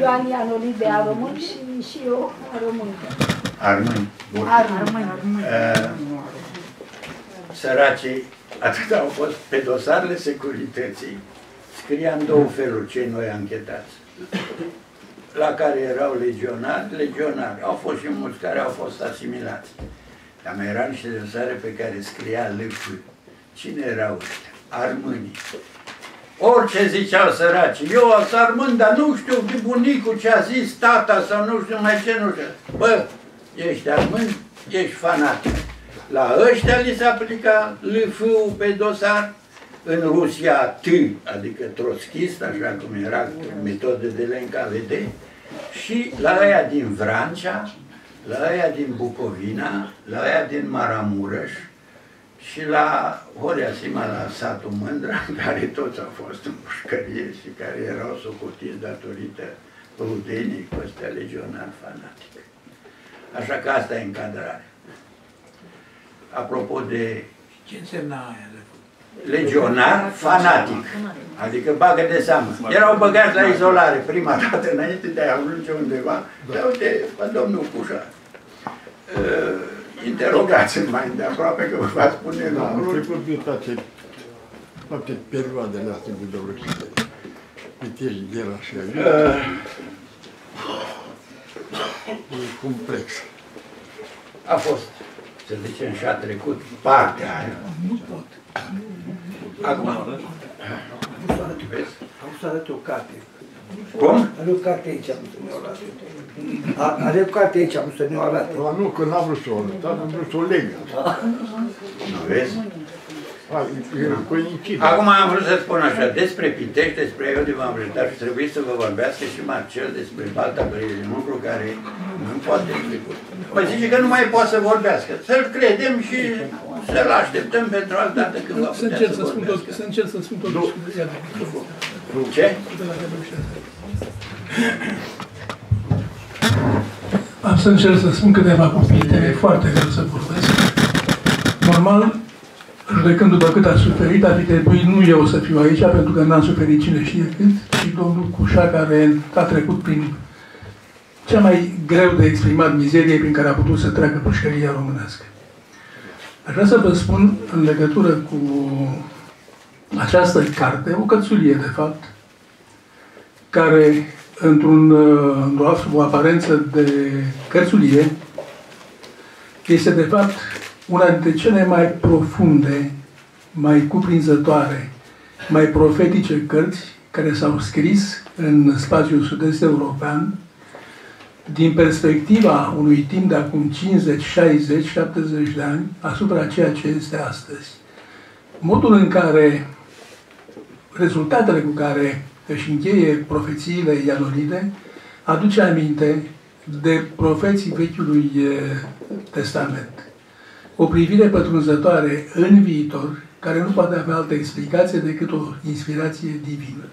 Ioan Ianolide a român și eu a româncă. Armâni. Săracii, atât au fost pe dosarele securității. Scria în două feluri cei noi anchetați. La care erau legionari. Au fost și mulți care au fost asimilați. Dar mai erau niște dosare pe care scria LF. Cine erau ăștia? Armânii. Orice ziceau săracii, eu sunt armân, dar nu știu bunicul ce a zis, tata sau nu știu mai ce, nu știu. Bă, ești armân, ești fanatic. La ăștia li se aplica LF-ul pe dosar. În Rusia T, adică trotschist, așa cum era metodă de la NKVD, și la aia din Vrancea, la aia din Bucovina, la aia din Maramureș, și la Horea Sima, la satul Mândra, în care toți au fost în pușcărie și care erau socotiți datorită rudenii cu ăstea legionar fanatic. Așa că asta e încadrarea. Apropo de... Ce însemna aia? Legionar fanatic. Adică bagă de seamă. Erau băgați la izolare prima dată, înainte de a ajunge undeva. Dar uite, domnul Cușa. Interogați mai îndeaproape că vă spune la urmă. Am trecut din toate perioadele astea de dorăcite. Uite-și de la așa. E complex. A fost, să zicem, și a trecut partea aia. Nu pot. Acum, am să arăt o carte. Cum? Are o carte aici, am să ne-o arate. Are o carte aici, am să ne-o arate. Nu, că n-am vrut să o arăt, am vrut să o leg. Nu vezi? Acum am vrut să spun așa, despre Pitești, despre eu de v-am prezentat și trebuie să vă vorbească și Marcel despre Balta Brăilei, un lucru care nu poate trecut. Păi zice că nu mai poate să vorbească. Să-l credem și să-l așteptăm pentru altă dată când va putea să vorbească. Să încerc să spun totuși. Ce? Am să încerc să spun câteva cuvinte, e foarte greu să vorbesc. Normal, judecând după cât a suferit, ar fi trebuit nu eu să fiu aici, pentru că n-am suferit cine știe cât, ci domnul Cușa, care a trecut prin cea mai greu de exprimat mizerie prin care a putut să treacă pușcăria românească. Aș vrea să vă spun, în legătură cu această carte, o cățulie, de fapt, care, într-o aparență de cățulie, este, de fapt, una dintre cele mai profunde, mai cuprinzătoare, mai profetice cărți care s-au scris în spațiul sud-est european din perspectiva unui timp de acum 50, 60, 70 de ani asupra ceea ce este astăzi. Modul în care rezultatele cu care își încheie profețiile Ianolide aduce aminte de profeții Vechiului Testament. O privire pătrunzătoare în viitor, care nu poate avea altă explicație decât o inspirație divină.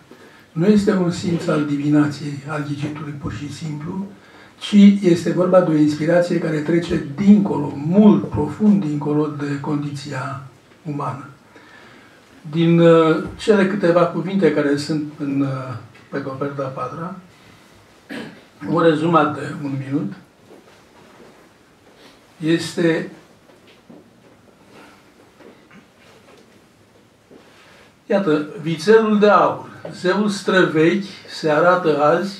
Nu este un simț al divinației, al ghicitului pur și simplu, ci este vorba de o inspirație care trece dincolo, mult profund dincolo de condiția umană. Din cele câteva cuvinte care sunt pe coperta patra, o rezumat de un minut, este... Iată, vițelul de aur, zeul străvechi, se arată azi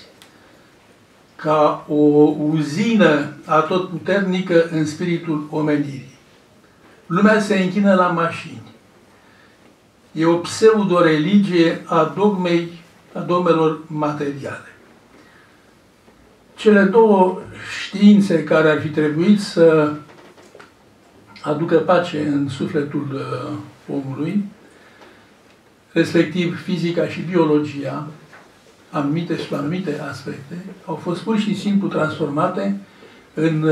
ca o uzină atotputernică în spiritul omenirii. Lumea se închină la mașini. E o pseudo-religie a dogmelor materiale. Cele două științe care ar fi trebuit să aducă pace în sufletul omului, respectiv fizica și biologia, anumite și anumite aspecte, au fost pur și simplu transformate în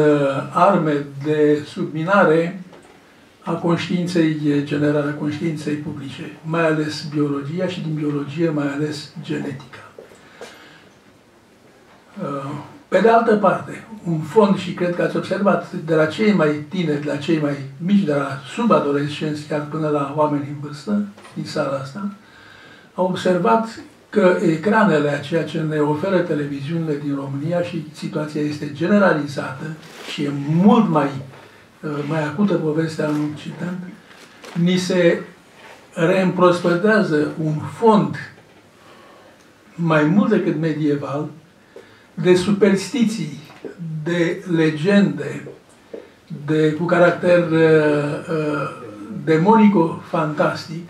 arme de subminare a conștiinței generale, a conștiinței publice, mai ales biologia și din biologie mai ales genetica. Pe de altă parte, un fond, și cred că ați observat, de la cei mai tineri, de la cei mai mici, de la subadolescenți, chiar până la oameni în vârstă, din sala asta, au observat că ecranele a ceea ce ne oferă televiziunile din România și situația este generalizată și e mult mai acută povestea în Occident, ni se reîmprospătează un fond mai mult decât medieval de superstiții, de legende, cu caracter demonico-fantastic,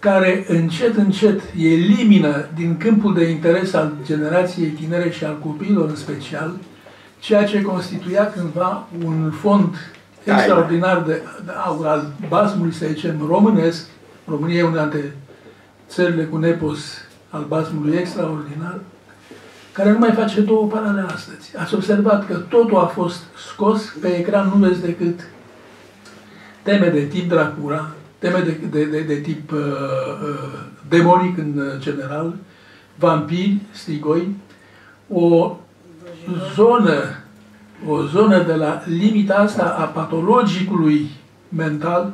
care încet, încet elimină din câmpul de interes al generației tinere și al copiilor în special, ceea ce constituia cândva un fond extraordinar de aur al basmului, să zicem, românesc. România e una dintre țările cu nepos al basmului extraordinar, care nu mai face două parale astăzi. Ați observat că totul a fost scos, pe ecran nu vezi decât teme de tip Dracula, teme de tip demonic în general, vampiri, strigoi, o zonă de la limita asta a patologicului mental,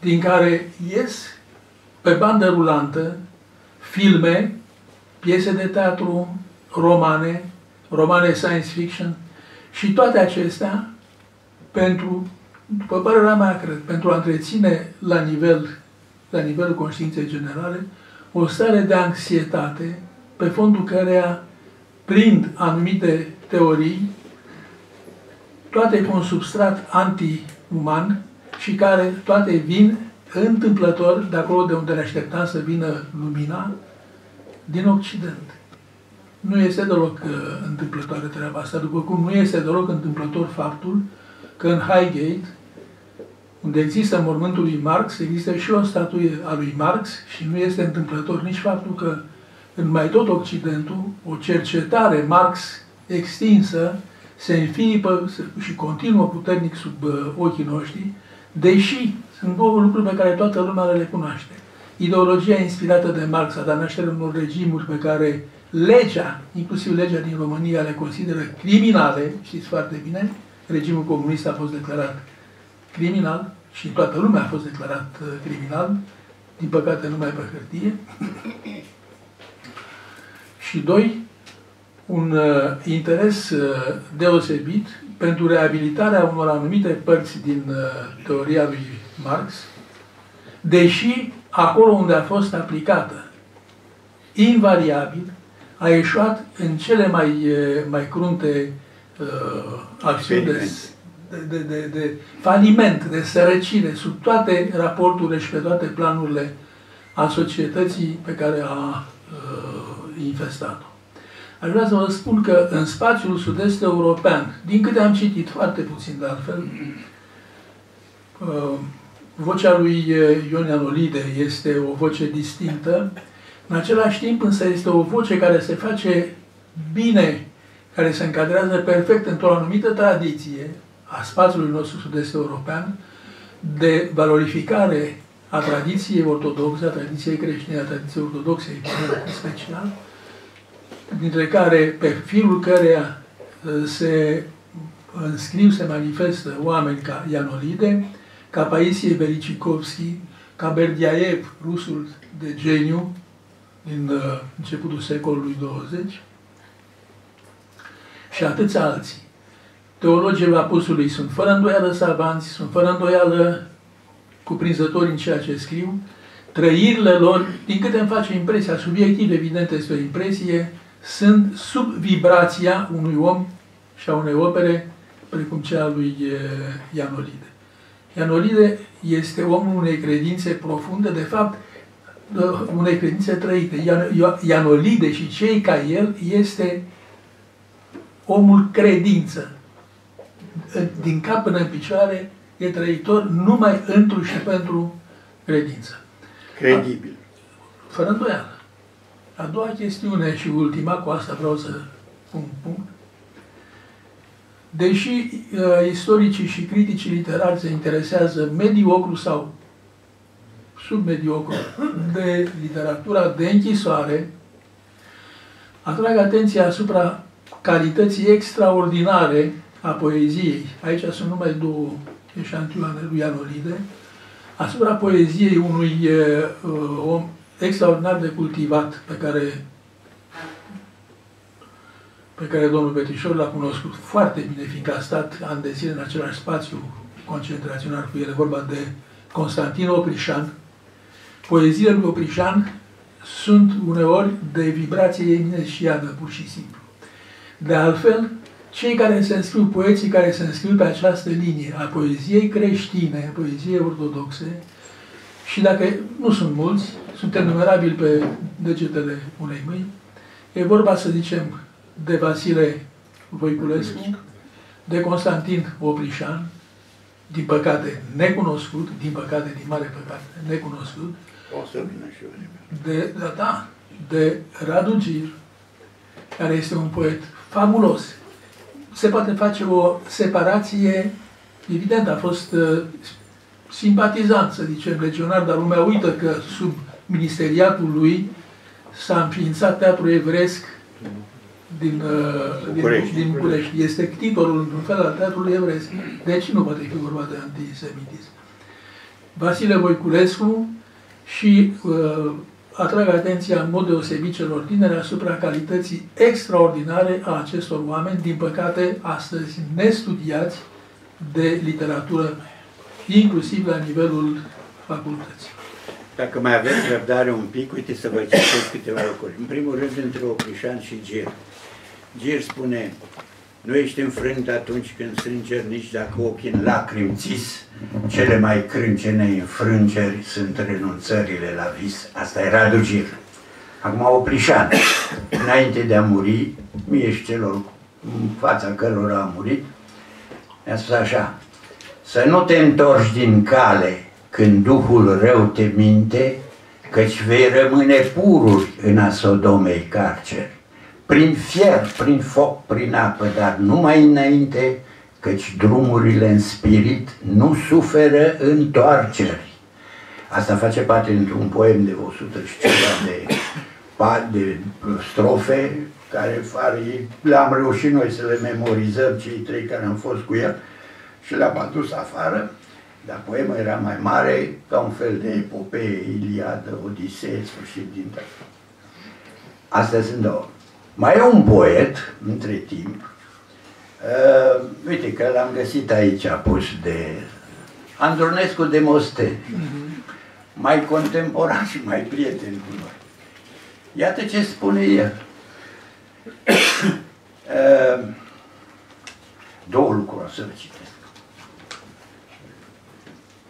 din care ies pe bandă rulantă filme, piese de teatru, romane science fiction și toate acestea pentru, după părerea mea, cred, pentru a întreține la nivelul conștiinței generale o stare de anxietate pe fondul căreia prind anumite teorii, toate cu un substrat anti-uman și care toate vin întâmplător de acolo de unde ne așteptam să vină lumina, din Occident. Nu este deloc întâmplătoare treaba asta, după cum nu este deloc întâmplător faptul că în Highgate, unde există mormântul lui Marx, există și o statuie a lui Marx și nu este întâmplător nici faptul că în mai tot Occidentul o cercetare Marx extinsă se înfipă și continuă puternic sub ochii noștri, deși sunt două lucruri pe care toată lumea le cunoaște. Ideologia inspirată de Marx a dat naștere unor regimuri pe care legea, inclusiv legea din România, le consideră criminale, știți foarte bine, regimul comunist a fost declarat criminal și toată lumea a fost declarat criminal, din păcate numai pe hârtie. Și doi, un interes deosebit pentru reabilitarea unor anumite părți din teoria lui Marx, deși acolo unde a fost aplicată, invariabil, a ieșuat în cele mai crunte acțiuni de faliment, de sărăcire, sub toate raporturile și pe toate planurile a societății pe care a infestat-o. Aș vrea să vă spun că în spațiul sud-est european, din câte am citit foarte puțin de altfel, vocea lui Ioan Ianolide este o voce distinctă, în același timp însă este o voce care se face bine, care se încadrează perfect într-o anumită tradiție a spațiului nostru sud-est european, de valorificare a tradiției ortodoxe, a tradiției creștine, a tradiției ortodoxe în special, dintre care, pe firul căreia se înscriu, se manifestă oameni ca Ianolide, ca Paisie Bericikovski, ca Berdeaiev, rusul de geniu, din începutul secolului 20, și atâția alții. Teologii apostolului sunt fără îndoială savanți, sunt fără îndoială cuprinzători în ceea ce scriu. Trăirile lor, din câte îmi face impresia, subiectiv evident este o impresie, sunt sub vibrația unui om și a unei opere, precum cea a lui Ianolide. Ianolide este omul unei credințe profunde, de fapt, unei credințe trăite. Ianolide și cei ca el este omul credință. Din cap până în picioare e trăitor numai întru și pentru credință. Credibil. Fără îndoială. A doua chestiune și ultima, cu asta vreau să pun punct. Deși istoricii și criticii literari se interesează mediocru sau submediocru de literatura de închisoare, atrag atenția asupra calității extraordinare a poeziei. Aici sunt numai două eșantioane lui Ianolide. Asupra poeziei unui om extraordinar de cultivat pe care domnul Petrișor l-a cunoscut foarte bine, fiindcă a stat ani de zile în același spațiu concentrațional cu el, vorba de Constantin Oprișan. Poeziile lui Oprișan sunt uneori de vibrație ineșiadă, pur și simplu. De altfel, cei care se înscriu, poeții care se înscriu pe această linie a poeziei creștine, a poeziei ortodoxe, și dacă nu sunt mulți, sunt enumerabili pe degetele unei mâini, e vorba, să zicem, de Vasile Voiculescu, de Constantin Oprișan, din păcate necunoscut, din mare păcate necunoscut, de Radu Gyr, care este un poet fabulos. Se poate face o separație, evident, a fost simpatizant, să zicem, legionar, dar lumea uită că sub ministeriatul lui s-a înființat teatrul evresc din București. Este titorul, într-un fel, al teatrului evresc. Deci nu poate fi vorba de antisemitism. Vasile Voiculescu și atrag atenția în mod deosebit celor tineri asupra calității extraordinare a acestor oameni, din păcate astăzi nestudiați, de literatură, inclusiv la nivelul facultății. Dacă mai aveți răbdare un pic, uite să vă citesc câteva lucruri. În primul rând, între Oprișan și Gyr. Gyr spune: nu ești înfrânt atunci când strângeri, nici dacă ochii în lacrimi țis. Cele mai crâncene înfrângeri sunt renunțările la vis. Asta e Radu Gyr. Acum Oprișan. Înainte de a muri, mie celor în fața cărora a murit, mi-a spus așa: să nu te întorci din cale când duhul rău te minte, căci vei rămâne pururi în a Sodomei carceri. Prin fier, prin foc, prin apă, dar numai înainte, căci drumurile în spirit nu suferă întoarceri. Asta face parte dintr-un poem de 100 și ceva de strofe, care le-am reușit noi să le memorizăm, cei trei care am fost cu el, și le-am adus afară. Dar poemul era mai mare, ca un fel de epopee, Iliadă, Odisee, sfârșit din tăi. Astea sunt două. Mai e un poet, între timp, uite că l-am găsit aici pus, de Andronescu de Mosteni, mai contemporan și mai prieten cu noi. Iată ce spune el. Două lucruri o să le citesc.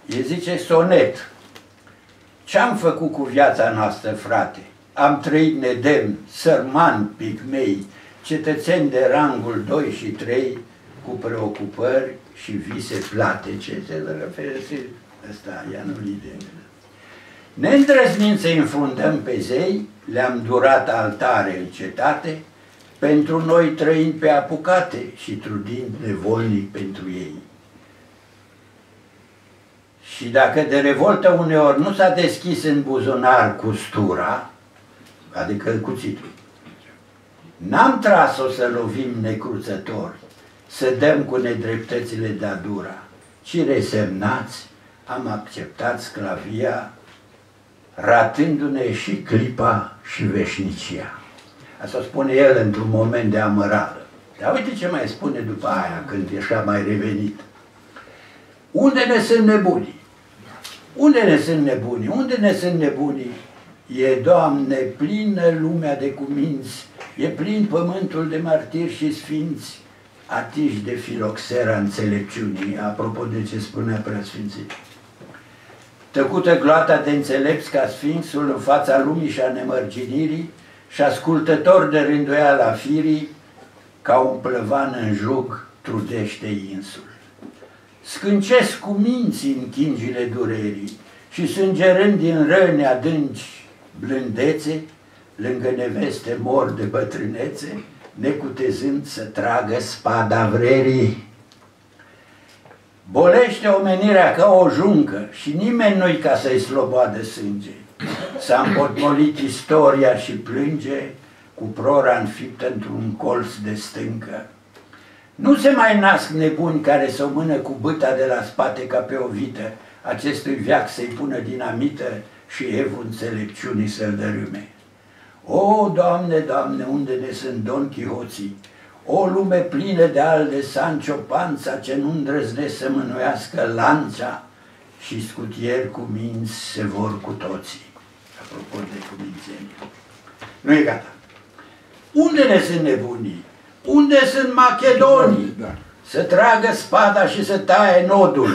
El zice, sonet: ce-am făcut cu viața noastră, frate? Am trăit nedemn, sărmani picmei, cetățeni de rangul 2 și 3, cu preocupări și vise plate. Ce se referă ăsta, Ianolide? Ne îndrăznim să înfundăm pe zei, le-am durat altare în cetate, pentru noi trăind pe apucate și trudind nevolnic pentru ei. Și dacă de revoltă uneori nu s-a deschis în buzunar custura, adică cuțitul, n-am tras-o să lovim necruțător, să dăm cu nedreptățile de-a dura, ci resemnați am acceptat sclavia, ratându-ne și clipa și veșnicia. Asta spune el într-un moment de amărală. Dar uite ce mai spune după aia, când e așa mai revenit. Unde ne sunt nebunii? Unde ne sunt nebunii? Unde ne sunt nebunii? E, Doamne, plină lumea de cuminți, e plin pământul de martiri și sfinți, atiși de filoxera înțelepciunii, apropo de ce spunea Preasfințit. Tăcută gloata de înțelepți ca sfinxul în fața lumii și a nemărginirii și ascultător de rânduiala firii, ca un plăvan în jug trudește insul. Scâncesc cu minții în chingile durerii și sângerând din răni adânci blândețe, lângă neveste mor de bătrânețe, necutezând să tragă spada vrerii. Bolește omenirea ca o juncă și nimeni nu-i ca să-i sloboadă sânge. S-a împotmolit istoria și plânge cu prora înfiptă într-un colț de stâncă. Nu se mai nasc nebuni care să o mână cu bâta de la spate ca pe o vită, acestui veac să-i pună dinamită și evul înțelepciunii să-l dărâme. O, Doamne, Doamne, unde ne sunt Don Chihoții? O lume plină de al de Sancho Panza, ce nu îndrăznesc să mânuiască lanța, și scutieri cu minți se vor cu toții. Apropo de cumințenii. Nu e gata. Unde ne sunt nebunii? Unde sunt macedonii? Da. Să tragă spada și să taie nodul.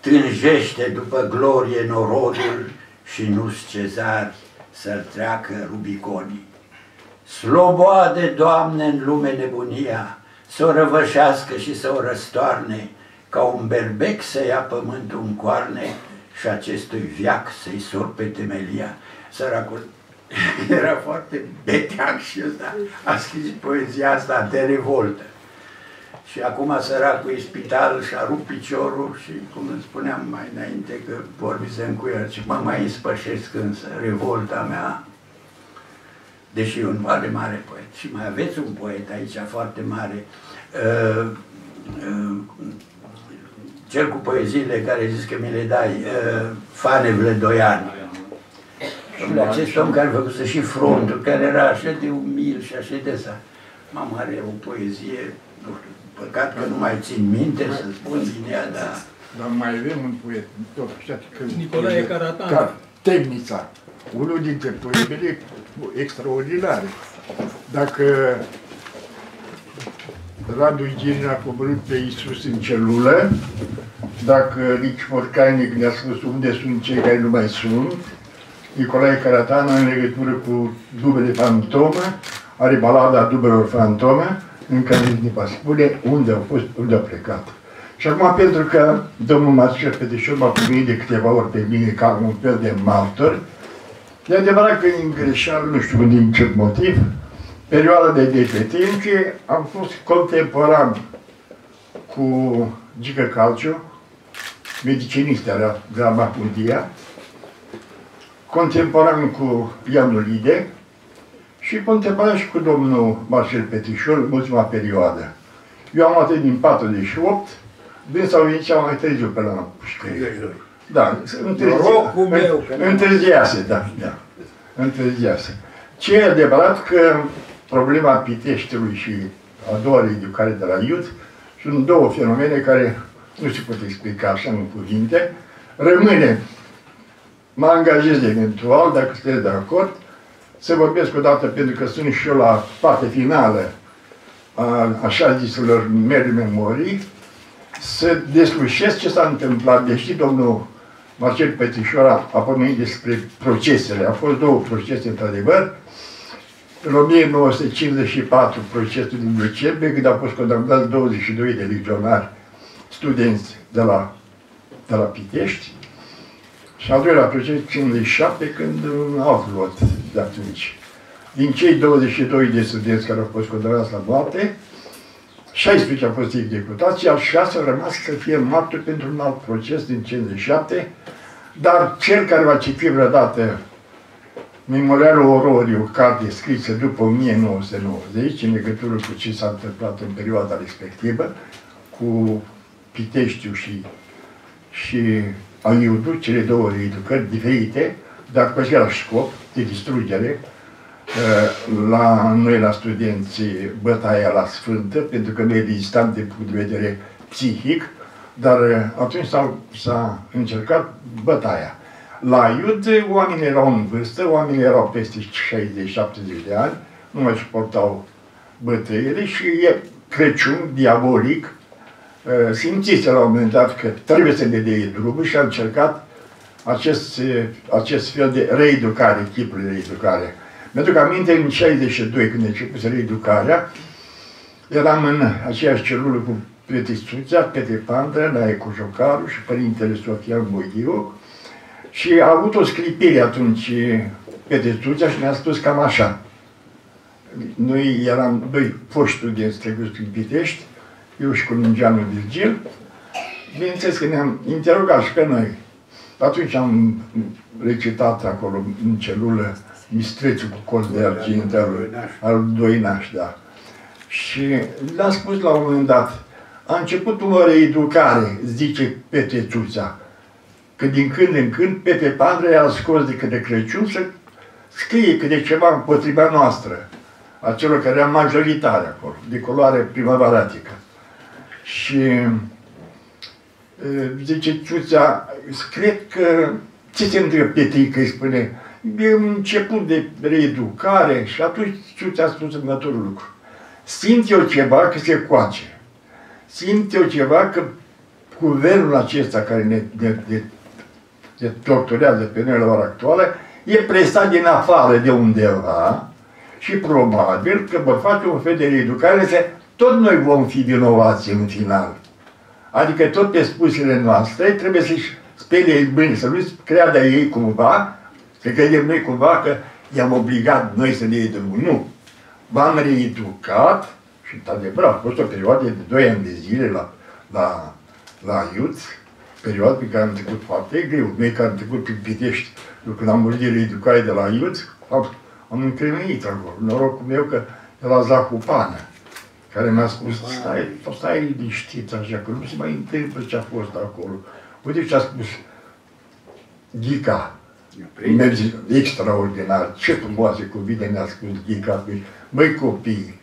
Trânjește după glorie norodul și nu-s cezari să-l treacă rubiconii. Sloboade, Doamne, în lume nebunia, să o răvășească și să o răstoarne, ca un berbec să ia pământul în coarne și acestui viac să-i sor pe temelia. Săracul era foarte beteac și ăsta a scris poezia asta de revoltă. Și acum săracul e spital și-a rupt piciorul și, cum îmi spuneam mai înainte că vorbisem cu el, și mă mai ispășesc însă revolta mea, deși e un foarte mare poet. Și mai aveți un poet aici foarte mare, cel cu poeziile care zici că mi le dai, Fane Vledoiană. Acest om care făcuse și Frontul, care era așa de umil și așa de sa. Mamă, are o poezie, nu știu, păcat că nu mai țin minte să spun din ea, dar... Dar mai avem un poet, tot așa, că... Nicolae Caratana. Temnița, unul dintre poemele extraordinare. Dacă Radu Gyr a coborât pe Iisus în celulă, dacă Rici Morcanic ne-a spus unde sunt cei care nu mai sunt, Nicolae Caratana, în legătură cu Dubele Fantome, are balada Dubelor Fantome, în care ne va spune unde au fost, unde au plecat. Și acum, pentru că domnul Marcel Petrișor m-a primit de câteva ori pe mine ca un fel de martor, e adevărat că în greșeală, nu știu din ce motiv, perioada de detenție am fost contemporan cu Ghica Calciu, medicinist la Macundia, contemporan cu Ioan Ianolide și contemporan și cu domnul Marcel Petrișor în ultima perioadă. Eu am atât din 48, din sau aici am mai târziu pe la pușcărie. Da, întârziase, da, da, întârziase. Ce e adevărat că problema Piteștiului și a doua reeducare de la Iud sunt două fenomene care nu se pot explica așa în cuvinte. Rămâne, mă angajez eventual, dacă sunteți de acord, să vorbesc o dată, pentru că sunt și eu la partea finală a așa ziselor mele memorii, să deslușesc ce s-a întâmplat, deși domnul Marcel Petrișor a pomenit despre procesele. Au fost două procese, într-adevăr. În 1954, procesul din decembrie, când au fost condamnați 22 de legionari studenți de la Pitești. Și al doilea proces, 57, când au luat de atunci. Din cei 22 de studenți care au fost condamnați la moarte, 16 au fost executați, iar 6 au rămas să fie martori pentru un alt proces din 57, dar cel care va citi vreodată Memorialul Ororii, o carte scrisă după 1990, în legătură cu ce s-a întâmplat în perioada respectivă, cu Piteștiu și Aiudu, cele două reeducări diferite, dar cu același scop de distrugere. Noi la studenții bătaia la sfântă, pentru că noi existam de punct de vedere psihic, dar atunci s-a încercat bătaia. La Iud oamenii erau în vârstă, oamenii erau peste 60-70 de ani, nu mai suportau bătăile și Crăciun, diabolic, simțise la un moment dat că trebuie să ne dea drumul și a încercat acest fel de reeducare, chipul de reeducare. Mi-aduc aminte, în 62, când a început reeducarea, eram în aceeași celulă cu Petre Țuțea, Petre Pandrea, Naecu Jocaru și Părintele Sofian Boghiu și a avut o sclipire atunci Petre Țuțea și ne-a spus cam așa. Noi eram doi foști studenți trecuți prin Pitești, eu și cu Mingeanu Virgil, bineînțeles că ne-am interogat și pe noi. Atunci am recitat acolo, în celulă, Mistrețul cu col de argint al Doinaș, da. Și le-a spus la un moment dat, a început o reeducare, zice Petre Țuțea, că din când în când Petre Pandrea a scos de câte Crăciun să scrie câte ceva împotriva noastră, a celor care erau majoritari acolo, de culoare primavaratică. Și zice Țuțea, cred că ce se întâmplă Petrică, îi spune, e un început de reeducare. Și atunci Țuțea a spus următorul lucru. Simt eu ceva că se coace. Simt eu ceva că guvernul acesta care ne torturează pe noi la ora actuală e presat din afară de undeva și probabil că vor face un fel de reeducare să tot noi vom fi vinovați în final. Adică tot pe spusele noastre trebuie să-și spele ei bine, să nu creadă ei cumva, să credem noi cumva că i-am obligat noi să ne educăm. Nu! V-am reeducat și, într-adevăr, a fost o perioadă de 2 ani de zile la Iuț, perioadă pe care am trecut foarte greu. Noi care am trecut prin Pitești, eu când am văzut de reeducare de la Iuț, am încremenit acolo. Norocul meu că de la Zacu Pană, care mi-a spus, stai liniștit așa, că nu se mai întâmplă ce a fost acolo. Uite ce a spus Ghica, extraordinar, ce frumoase cuvinte ne-a spus Ghica. Băi copii,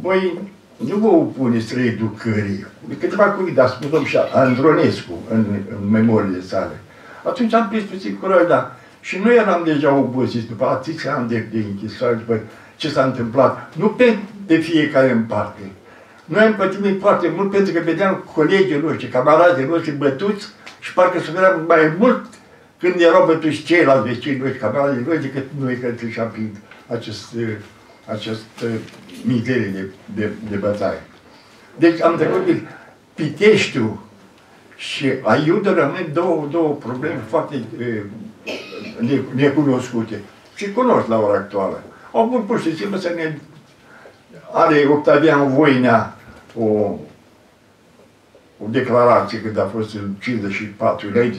băi, nu vă opuneți reeducării. Câteva cuvinte a spus domnul Andronescu în memoriile sale. Atunci am prins puțin curaj, da. Și nu eram deja obosiți, după atâția ani de închisoare, după ce s-a întâmplat, nu pe fiecare în parte. Noi am pătimit foarte mult pentru că vedeam colegii noștri, camarazii noștri bătuți și parcă suferam mai mult când erau bătuți ceilalți vecini noștri, camarazii noștri, decât noi care treceam prin acest mizerie de bătaie. Deci am trecut din Piteștiul și Aiudă rămân două probleme foarte necunoscute și cunosc la ora actuală. Au vrut pur și simplu să ne... Are Octavian Voina o declarație când a fost în 54, înainte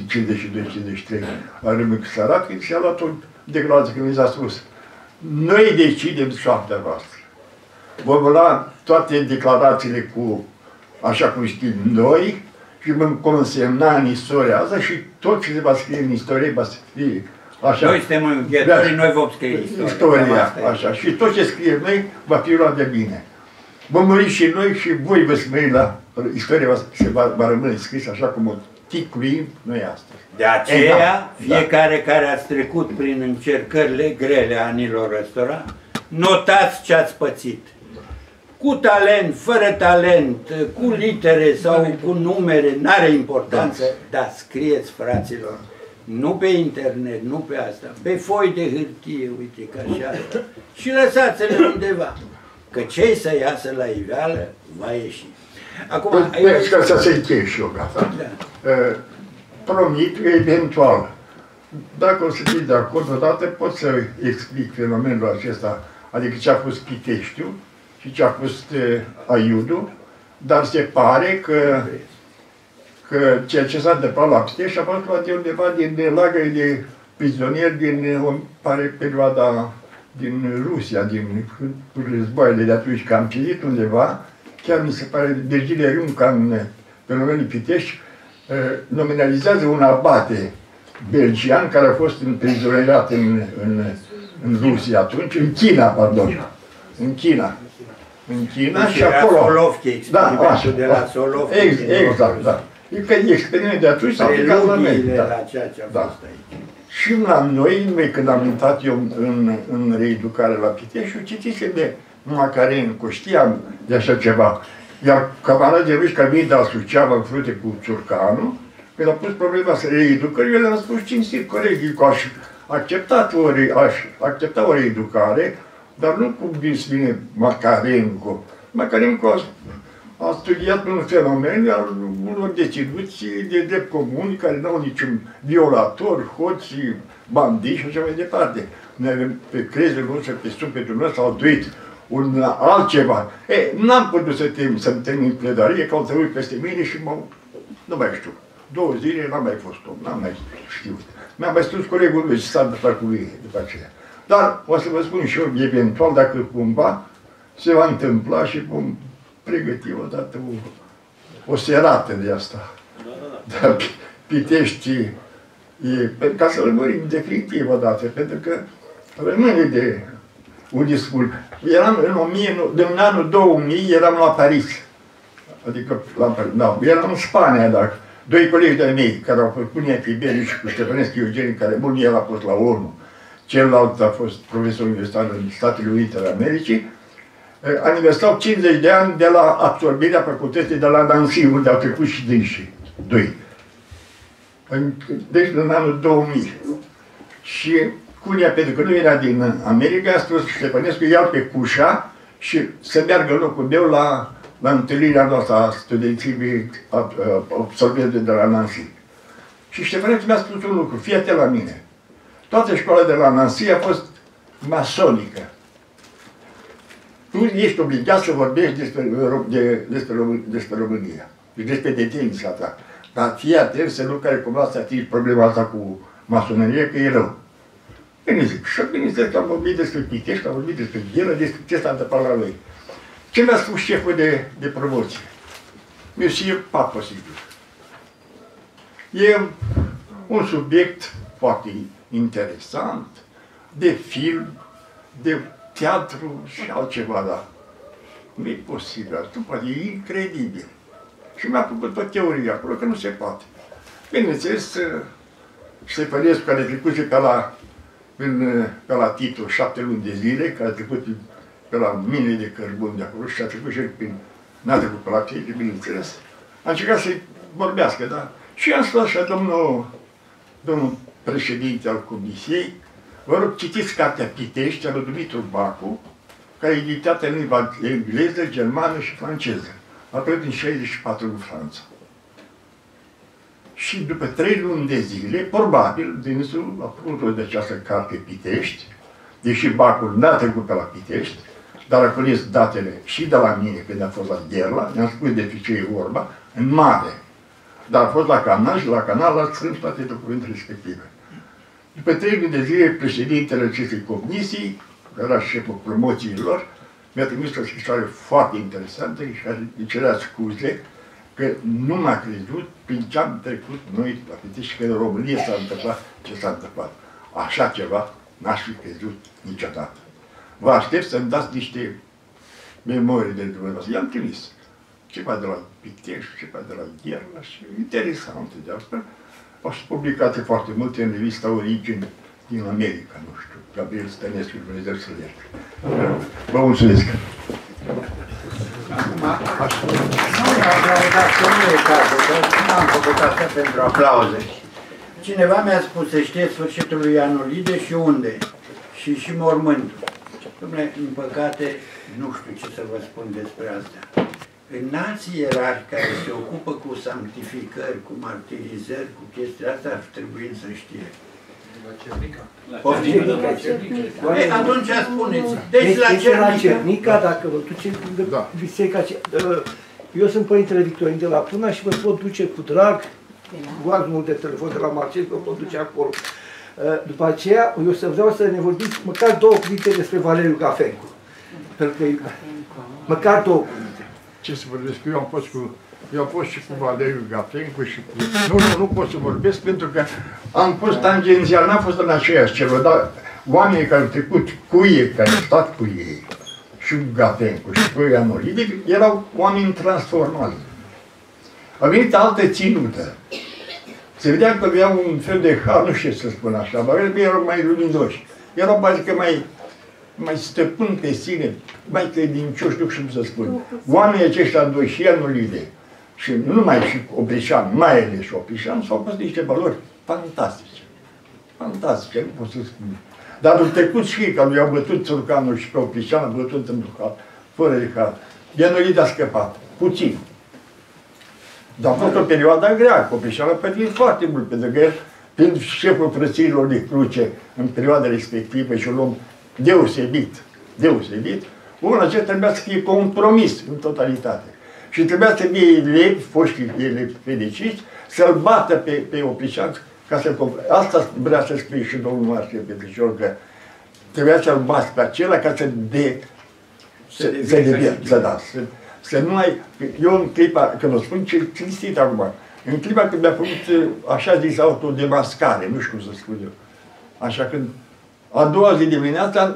52-53, la Râmnicu Sărat, când și-a luat o declarație când mi s-a spus noi decidem soarta voastră. Vom lua toate declarațiile cu așa cum știm noi și vom consemna în istoria asta și tot ce se va scrie în istorie va scrie așa. Noi suntem înghetorii, noi vom scrie istoria. Așa. Și tot ce scrie noi va fi luat de bine. Vom muri și noi și voi vă smeri la istoria va rămâne scris așa cum o ticluim noi astăzi. De aceea, fiecare care ați trecut prin încercările grele anilor ăstora, notați ce ați pățit. Cu talent, fără talent, cu litere sau cu numere, n-are importanță, dar scrieți, fraților. Nu pe internet, nu pe asta, pe foi de hârtie, uite, ca și asta. Și lăsați-le undeva, că cei să iasă la iveală, va ieși. Acum, ca să se încheie și eu, gata. Promit, eventual, dacă o să fiți de acord odată, pot să explic fenomenul acesta, adică ce a fost Piteștiul și ce a fost Aiudul, dar se pare că ceea ce s-a întâmplat la Pitești a fost luat de undeva din lagări de prizonieri din, pare, perioada din Rusia, din războaiele de atunci, că am citit undeva, chiar mi se pare, Virgil Iunca, în fenomenul Pitești, nominalizează un abate belgian care a fost împrizonierat în Rusia atunci, în China, pardon, în China. În China și acolo... de la Solovki. Exact, da. E că experimentul de atunci s-a aplicat la noi. Și la noi, când am intrat eu în reeducare la Pitești, eu citisem de Macarencu, că știam de așa ceva. Iar camaradii lui care vin de la Suceava în frunte cu Ciurcanu, când a pus problema să reeducă, eu le-am spus cinstit, colegii, că aș accepta o reeducare, dar nu cum vine Macarencu. Macarencu a studiat un fenomen al unor deținuți de drept comun, care n-au niciun violator, hoți, bandiți și așa mai departe. Noi avem pe crezul nostru, pe sufletul nostru, au duit un altceva. N-am putut să-mi termin pledoarie, că au trecut peste mine și nu mai știu. 2 zile n-am mai fost om, n-am mai știut. Mi-am mai spus colegul meu și s-a întâmplat cu mine după aceea. Dar o să vă spun și eu, eventual, dacă cumva se va întâmpla și vom pregăti odată o serată de asta. Da, da, da. Pitești, ca să-l mărim definitiv odată, pentru că rămâne de un discurs. Eram în anul 2000, eram la Paris, adică eram în Spania, dacă doi colegi de-ai mei, care au făcut Paisie Bericikovski și cu Ștefănescu Eugenii, care bun, el a fost la ONU, celălalt a fost profesor universitar în Statele Unite ale Americii, aniversau 50 de ani de la absorbirea facultății de la Nancy, unde au trecut și dânsii, doi. Deci în anul 2000. Și Cunia, pentru că nu era din America, a spus Ștefănescu, iau pe Cușa și să meargă în locul meu la întâlnirea noastră a studenții absolvenților de la Nancy. Și Ștefănescu mi-a spus un lucru, fii atent la mine. Toată școala de la Nancy a fost masonică. Tu ești obligat să vorbești despre România și despre detenția ta. Dar fii atent să nu care cumva să atingi problema asta cu masonerie, că e rău. Bine zic, și bine zic că am vorbit despre Pitești, am vorbit despre Gheră, despre ce s-a întâmplat la noi. Ce mi-a spus șeful de promoție? Monsieur Papă, sigur. E un subiect foarte interesant, de film, de teatru și altceva, dar nu e posibil, e incredibil. Și mi-a făcut o teorie acolo, că nu se poate. Bineînțeles, Ștefănescu, care trecuse pe la Tito 7 luni de zile, care a trecut pe la mine de cărbun de acolo și a trecut și prin... n-a trecut pe la Tito, bineînțeles. A încercat să-i vorbească, da? Și am spus așa, domnul președinte al comisiei, vă rog, citiți cartea Pitești, al lui Dumitru Bacu, care e editată în limba engleză, germană și franceză. Apoi din 64 în Franța. Și după 3 luni de zile, probabil, dânsul a făcut de această carte Pitești, deși Bacul n-a trecut pe la Pitești, dar a cules datele și de la mine, când a fost la Gherla, ne-am spus de ce e vorba, în mare. Dar a fost la Canal și la Canal a strâns toate documentele respective. După 3 luni de zile, președintele acestei comisii, care era șeful promoțiilor, mi-a trimis o scrisoare foarte interesantă și îi cerea scuze că nu m-a crezut prin ce am trecut noi la Pitești și că în România s-a întâmplat ce s-a întâmplat. Așa ceva n-aș fi crezut niciodată. Vă aștept să-mi dați niște memorii de dumneavoastră. I-am trimis ceva de la Pitești, ceva de la Gherla și interesante de altfel. Au fost publicate foarte multe în revista Origine din America, nu știu, Gabriel Stănescu, Dumnezeu să-l ierte. Vă mulțumesc! Acum, aș spune, nu am aplaudat, că nu e cazul, că nu am făcut asta pentru aplauze. Cineva mi-a spus să știe sfârșitul lui Ianolide și unde, și mormântul. Dom'le, în păcate, nu știu ce să vă spun despre asta. Înalții ierarhi care se ocupă cu sanctificări, cu martirizări, cu chestia asta, ar trebui să știe. Atunci spuneți. Deci la Cernica, dacă vă duceți în biserica, eu sunt Părintele Victorin de la Puna și vă pot duce cu drag, luați mult de telefon de la Marcel, vă pot duce acolo. După aceea, eu să vreau să ne vorbiți măcar 2 cuvinte despre Valeriu Gafencu. Măcar 2 cuvinte. Ce să vorbesc? Eu am fost și cu Valeriu Gafencu și cu... Nu pot să vorbesc pentru că am fost tangențial, n-am fost în aceeași celor, dar oamenii care au trecut cu ei, care au stat cu ei, și cu Gafencu și cu Ianolide, erau oameni transformați. A venit altă ținută. Se vedea că avea un fel de har, nu știu să spun așa, dar erau mai luminoși. Erau basică mai stăpân pe sine, mai credincioși, nu știu cum să spun. Oamenii aceștia doi și Ianolide, și nu numai și Oprișan, mai ales și Oprișan, s-au pus niște valori fantastice. Fantastice, nu pot să spun. Dar au trecut și că i-au bătut țurcanul și pe Oprișan, au bătut în ducat, fără de cal. Ianolide a scăpat, puțin. Dar a fost o perioadă grea, că Oprișan a pătit foarte mult, pentru că el, fiind șeful frăților de Cruce, în perioada respectivă și un om deosebit, deosebit, omul acesta trebuia să fie compromis în totalitate. Și trebuia să fie elevi, foștii elevi fericiți, să-l bată pe Oprișan ca să-l compromită. Asta vrea să spui și domnul Marcel Petrișor, că trebuia să-l bați pe acela ca să să nu ai... Eu în clipa, când o spun, ce cinstit acum, În clipa când mi-a făcut așa zis autodemascare, nu știu cum să spun eu, așa când a doua zi dimineața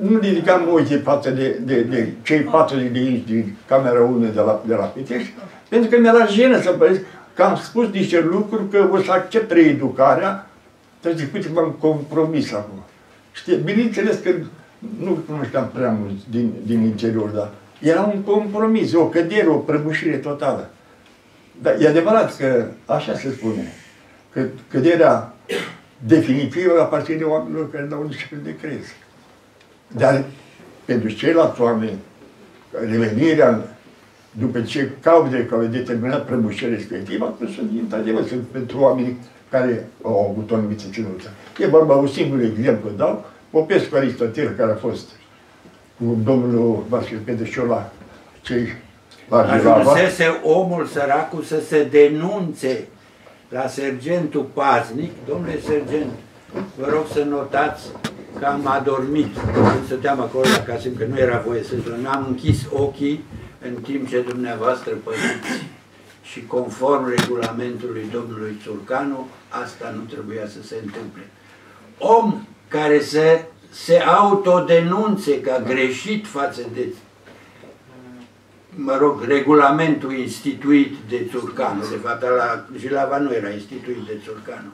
nu ridicam ochii față de cei 40 de inși din camera 1 de la Pitești, pentru că mi-era jenă să păresc că am spus niște lucruri că o să accept reeducarea, trebuie să zic, uite, m-am compromis acum. Știi, bineînțeles că nu cunoșteam prea mult din interior, dar era un compromis, o cădere, o prăbușire totală. Dar e adevărat că, așa se spune, că căderea definitivă aparține oamenilor care n-au nici de crez. Dar pentru ceilalți oameni, revenirea după ce cauze care au determinat prăbușirea respectivă, atunci sunt, într-adevăr, sunt pentru oamenii care au avut o anumită ținută. E vorba, un singur exemplu dau, Popescu Aristotel, care a fost cu domnul Vasile Petrișor la cei ajunsese omul săracul să se denunțe la sergentul paznic. Domnule sergent, vă rog să notați că am adormit când stăteam acolo la casă, că nu era voie să spun, am închis ochii în timp ce dumneavoastră păziți și conform regulamentului domnului Țurcanu, asta nu trebuia să se întâmple. Om care se autodenunțe că a greșit față de, mă rog, regulamentul instituit de Țurcanu, de fapt la Jilava nu era instituit de Țurcanu.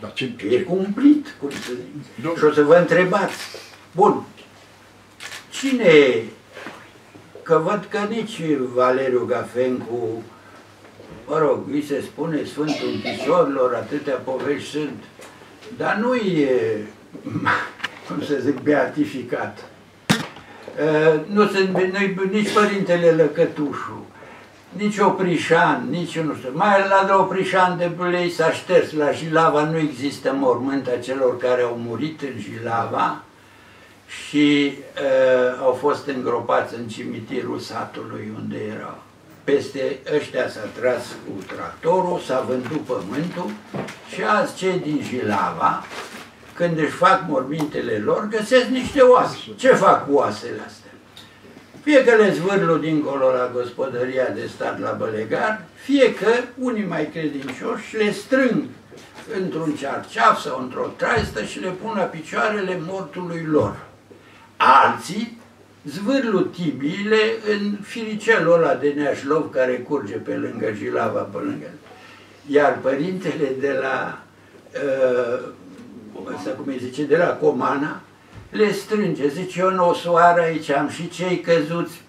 Dar e cumplit, cum să zic. Și o să vă întrebați, bun, cine e? Că văd că nici Valeriu Gafencu, mă rog, îi se spune Sfântul Închisorilor, atâtea povești sunt, dar nu e, cum să zic, beatificat. Nu sunt nici Părintele Lăcătușu, nici Oprișan, nici nu știu. Mai la de Oprișan de Bulei s-a șters. La Jilava nu există mormânt a celor care au murit în Jilava și au fost îngropați în cimitirul satului unde erau. Peste ăștia s-a tras cu tractorul, s-a vândut pământul și azi cei din Jilava, când își fac mormintele lor, găsesc niște oase. Ce fac cu oasele astea? Fie că le zvârlu dincolo la gospodăria de stat la Bălegar, fie că unii mai credincioși le strâng într-un cearceaf sau într-o traistă și le pun la picioarele mortului lor. Alții zvârlu tibiile în firicelul ăla de Neașlov care curge pe lângă Jilava, pe lângă. Iar părintele de la asta, cum îi zice, de la Comana, le strânge, zice, eu n-o soară aici, am și cei căzuți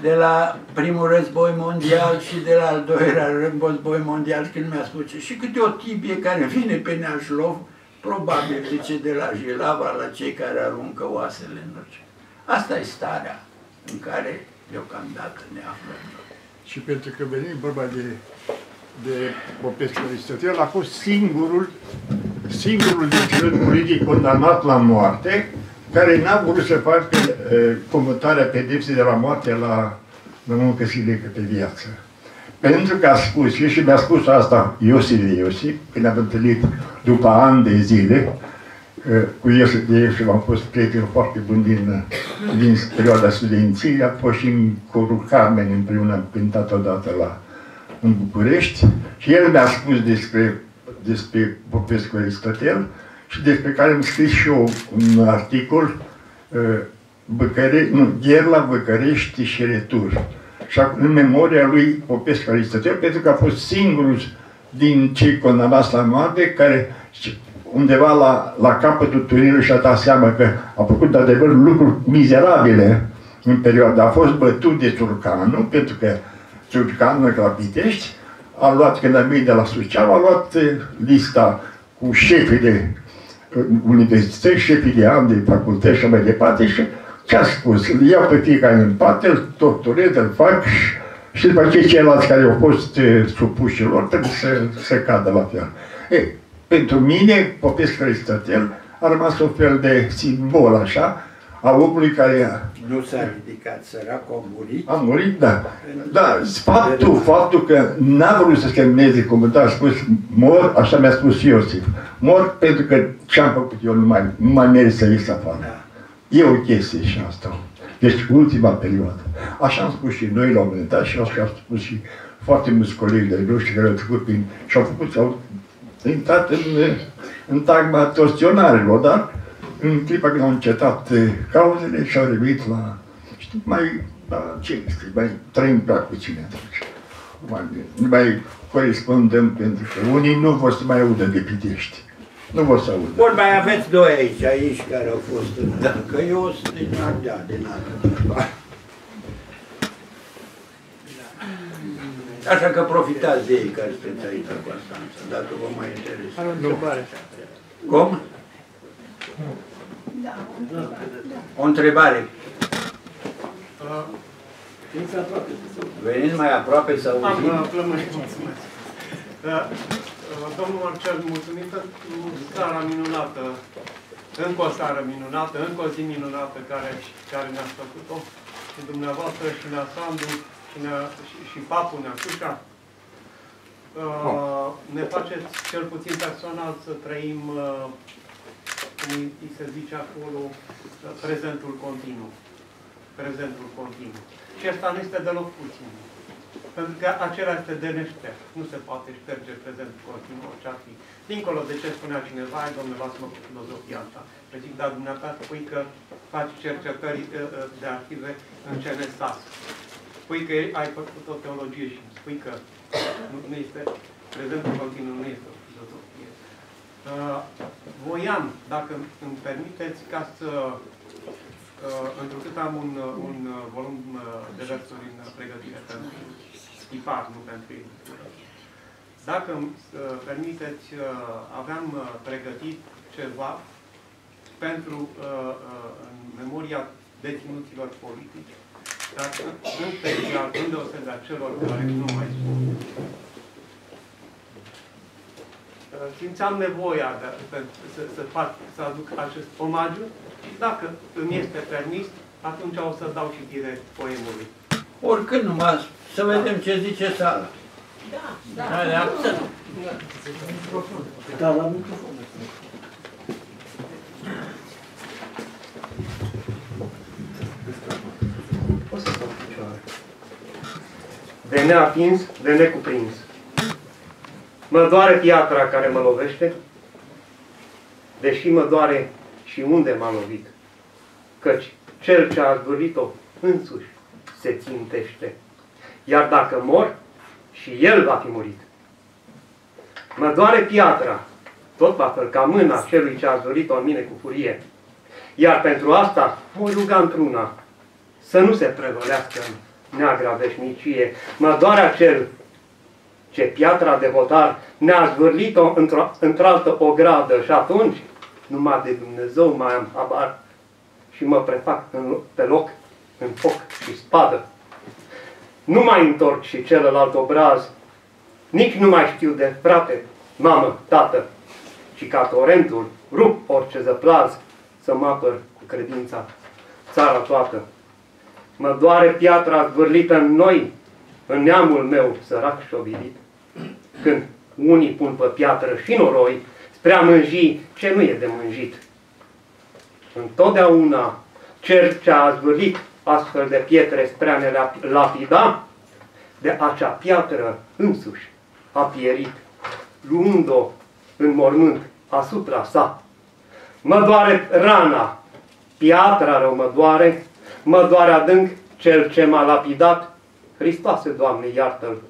de la primul război mondial și de la al doilea război mondial, când mi-a spus, și câte o tibie care vine pe Neașlov, probabil, zice, de la Jilava, la cei care aruncă oasele în orice. Asta e starea în care deocamdată ne aflăm. Și pentru că venim vorba de Popescu Aristotel, a fost singurul deținut politic condamnat la moarte, care n-a vrut să facă comutarea pedepsei de la moarte la muncă silnică pe viață. Pentru că a spus, și mi-a spus asta Iosif, când am întâlnit după ani de zile, cu Iosif am fost prieten foarte bun din perioada studenției, a fost și în corul Carmen împreună, am cântat odată în București, și el mi-a spus despre Popescu Aristotel și despre care am scris și eu un articol Gher la București și retur. Și în memoria lui Popescu Aristotel, pentru că a fost singurul din cei condamnați la moarte care undeva la capătul turinului și-a dat seama că a făcut de adevăr lucruri mizerabile în perioada. A fost bătut de Țurcanu, pentru că Țurcanu la Pitești a luat, când am venit de la Suceava, a luat lista cu șefii de universități, șefii de ani, de facultăți și mai departe și ce-a spus? Îl iau pe fiecare în parte, îl torturez, îl fac și după aceea ceilalți care au fost supușilor trebuie să cadă la fel. Ei, pentru mine, Popescu Aristotel a rămas un fel de simbol așa, a omului care nu s-a ridicat, săracul a murit. A murit, da. Dar faptul că n-a vrut să semneze comentariul, a spus, mor, așa mi-a spus Iosif, mor pentru că ce-am făcut eu nu mai merit să ies afară. Da. E o chestie și asta. Deci ultima perioadă. Așa am spus și noi la un moment dat și așa am spus și foarte mulți colegi de-ai noștri care au trecut prin... și au intrat în tagma torționarelor, dar în clipa când au încetat cauzele și au revenit la... știi, mai trăim prea puțin atunci. Nu mai corespundăm, pentru că unii nu vor să mai audă de Pitești. Nu vor să audă. Bun, mai aveți doi aici care au fost în... Da. Că eu sunt din Ardeal, din Ardeal. Așa că profitați de ei care sunteți aici la Constanța, dacă vă mai interesează. O întrebare. Cum? Da, o întrebare. O întrebare. Veniți mai aproape să auzim. Domnul Marcel, mulțumim pentru seara minunată, încă o seară minunată, încă o zi minunată care ne-ați făcut-o, și dumneavoastră, și la Sandu, și Papu, Neacușa. Ne faceți, cel puțin personal, să trăim, cum îi se zice acolo, prezentul continuu. Prezentul continuu. Și asta nu este deloc puțin. Pentru că acela este de neștert. Nu se poate șterge prezentul continuu, orice ar fi. Dincolo de ce spunea cineva, ai, domnule, lasă-mă cu filozofia asta. Le zic, dar dumneata spui că faci cercetări de arhive în CNSAS. Spui că ai făcut o teologie și spui că nu este prezentul continuu, nu este o filozofie. Voiam, dacă îmi permiteți, ca să... întrucât am un volum de versuri în pregătire pentru tipar, nu pentru editură. Dacă îmi permiteți, aveam pregătit ceva pentru în memoria deținuților politici, dar în special, îndeosebit a celor care nu mai sunt. Simțeam nevoia să aduc acest omagiu. Dacă îmi este permis, atunci o să dau citire poemului. Oricând numai, să vedem ce zice sala. Da, da, la microfon. De neatins, de necuprins. Mă doare piatra care mă lovește, deși mă doare și unde m-a lovit, căci cel ce a zburit-o însuși se țintește, iar dacă mor, și el va fi murit. Mă doare piatra, tot la fel ca mâna celui ce a zburit-o în mine cu furie, iar pentru asta voi ruga într-una să nu se prevălească în neagra veșnicie. Mă doare acel ce piatra de hotar ne-a zvârlit-o într-altă ogradă, și atunci numai de Dumnezeu mai am habar și mă prefac pe loc în foc și spadă. Nu mai întorc și celălalt obraz, nici nu mai știu de frate, mamă, tată, ci ca torentul rup orice zăplaz să mă apăr cu credința țara toată. Mă doare piatra zvârlită în noi, în neamul meu sărac și obilit, când unii pun pe piatră și noroi spre a mânji ce nu e de mânjit. Întotdeauna cel ce a zvârlit astfel de pietre spre a ne lapida, de acea piatră însuși a pierit, luând-o în mormânt asupra sa. Mă doare rana, piatra rău mă doare, mă doare adânc cel ce m-a lapidat. Hristoase, Doamne, iartă-l,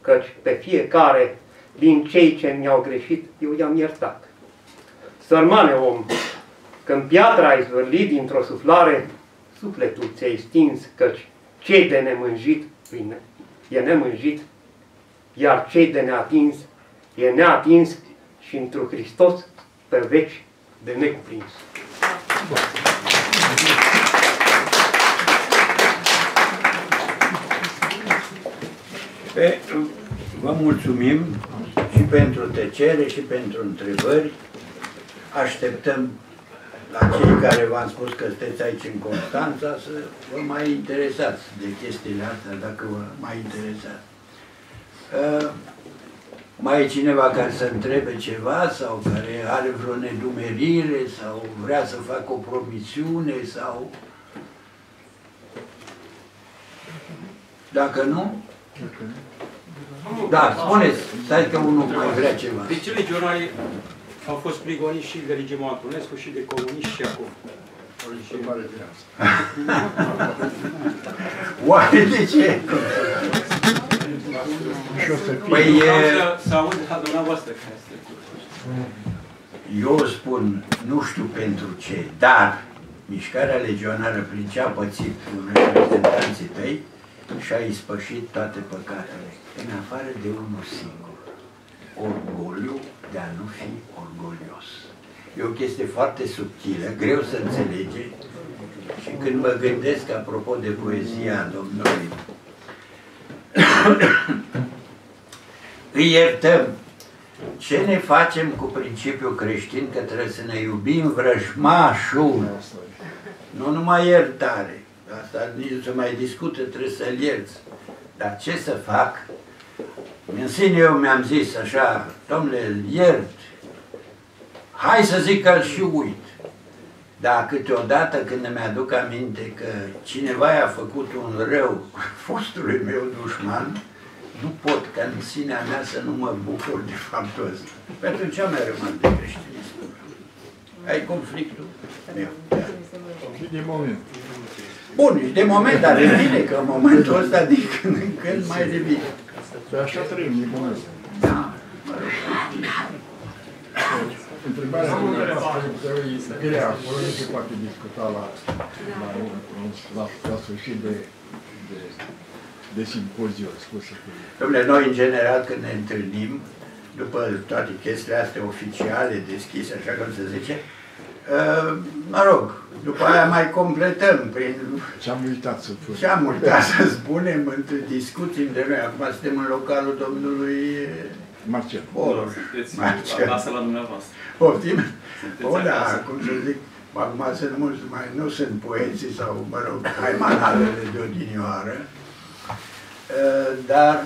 căci pe fiecare din cei ce mi-au greșit, eu i-am iertat. Sărmane om, când piatra ai zvârlit dintr-o suflare, sufletul ți-ai stins, căci cei de nemânjit e nemânjit, iar cei de neatins e neatins și într-un Hristos pe veci de necuprins. Vă mulțumim și pentru tăcere și pentru întrebări. Așteptăm la cei care v-am spus că sunteți aici în Constanța să vă mai interesați de chestiile astea, dacă vă mai interesați. Mai e cineva care să întrebe ceva sau care are vreo nedumerire sau vrea să facă o promisiune sau... Dacă nu... Da, spuneți, stai că unul vrea ceva. De ce legionarii au fost prigoniți și de regimul Antonescu și de comuniști și acum? Oare de ce? Păi, sau dumneavoastră care ați trecut. Eu spun, nu știu pentru ce, dar mișcarea legionară, prin ce a pățit reprezentanții tăi, și-a ispășit toate păcatele, în afară de unul singur. Orgoliu de a nu fi orgolios. E o chestie foarte subtilă, greu să înțelege. Și când mă gândesc, apropo de poezia domnului, îi iertăm. Ce ne facem cu principiul creștin că trebuie să ne iubim vrăjmașul? Nu numai iertare. Asta nici nu se mai discută, trebuie să-l ierți. Dar ce să fac? În sine eu mi-am zis așa, domnule, îl iert. Hai să zic că-l și uit. Dar câteodată când îmi aduc aminte că cineva i-a făcut un rău fostului meu dușman, nu pot ca în sinea mea să nu mă bucur de faptul ăsta. Pentru ce mi-a rămas de creștinism? Ai conflictul meu. Bun, de moment, dar revine, că în momentul ăsta din când în când mai revine. Păi așa trăim, din moment. Da, mă rog. Întrebarea dumneavoastră grea, acolo nu se poate discuta la sfârșit de simpoziu, spusă cu el. Dom'le, noi, în general, când ne întâlnim, după toate chestiile astea oficiale, deschise, așa cum se zice, mă rog, după aia mai completăm prin... Ce-am uitat să spunem între discuții între noi. Acum suntem în localul domnului... Marcel. Marcel. Lasă la dumneavoastră. Poftim? O, da, cum să zic, acum sunt mulți, mai nu sunt poeții sau, mă rog, haimanalele de odinioară. Dar,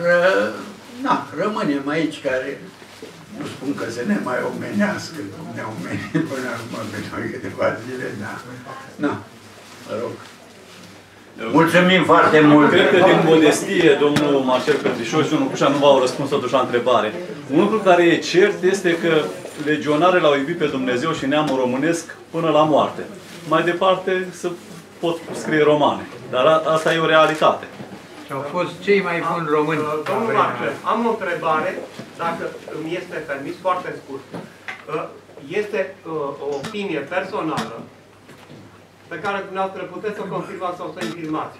na, rămânem aici care, nu spun că să ne mai omenească, cum ne omenim până acum pe noi câteva zile, dar, na, mă rog. Mulțumim foarte mult! Cred că din modestie, domnul Marcel Petrișor și domnul Cușa nu v-au răspuns totuși la întrebare. Un lucru care e cert este că legionarele l-au iubit pe Dumnezeu și neamul românesc până la moarte. Mai departe se pot scrie romane, dar asta e o realitate. Au fost cei mai buni români. Domnul Marcel, am o întrebare, dacă îmi este permis, foarte scurt. Este o opinie personală pe care dumneavoastră puteți să o confirmați sau să infirmați.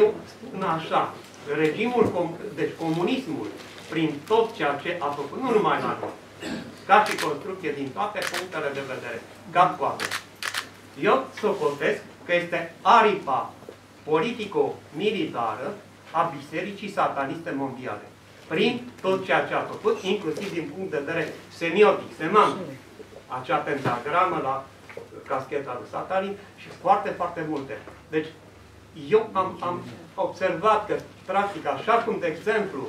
Eu spun așa, regimul, deci comunismul, prin tot ceea ce a făcut, nu numai la noi, ca și construcție din toate punctele de vedere, cap-coadă. Eu socotesc că este aripa politico-militară a Bisericii Sataniste Mondiale. Prin tot ceea ce a făcut, inclusiv din punct de vedere semiotic, semantic. Acea pentagramă la cascheta lui Satanin și foarte, foarte multe. Deci, eu am observat că, practic, așa cum, de exemplu,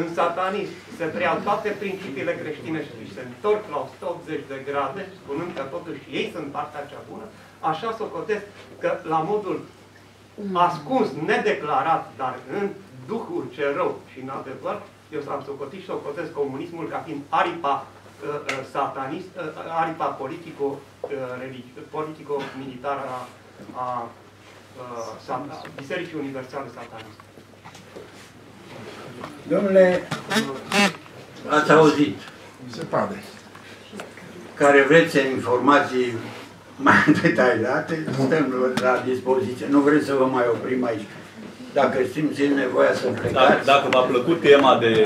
în satanism se preiau toate principiile creștine și se întorc la 180 de grade, spunând că totuși ei sunt partea cea bună, așa socotesc că, la modul ascuns, nedeclarat, dar în duhul ce rău și în adevăr, eu s-am socotit și socotesc comunismul ca fiind aripa satanistă, aripa politico-militară a Bisericii Universale Sataniste. Domnule, ați auzit, se pare, care vreți informații mai detaliate, stăm la dispoziție. Nu vreți să vă mai oprim aici. Dacă simțiți nevoia să plecați... Dacă v-a plăcut tema de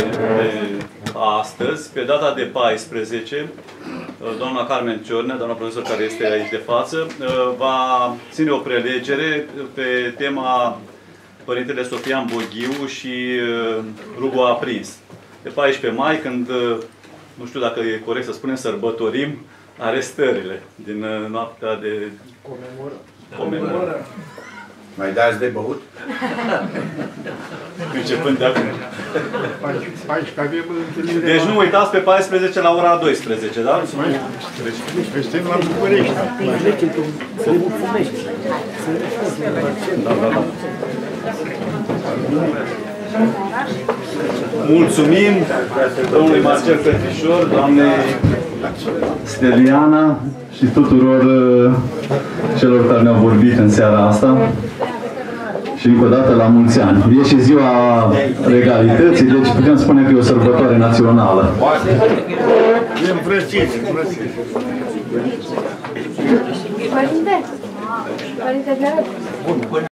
astăzi, pe data de 14, doamna Carmen Ciornă, doamna profesor care este aici de față, va ține o prelegere pe tema Părintele Sofian Boghiu și Rugul Aprins. De 14 mai, când, nu știu dacă e corect să spunem, sărbătorim arestările din noaptea de... Comemorăm. Mai dați de băut? Începând de acum. Deci nu uitați pe 14 la ora 12, da? Deci suntem la București. Se mulțumește. Da, da, da. Mulțumim domnului Marcel Petrișor, doamnei Steliana și tuturor celor care ne-au vorbit în seara asta. Și încă o dată la mulți ani. E și ziua legalității, deci putem spune că e o sărbătoare națională. Părinte! Părinte,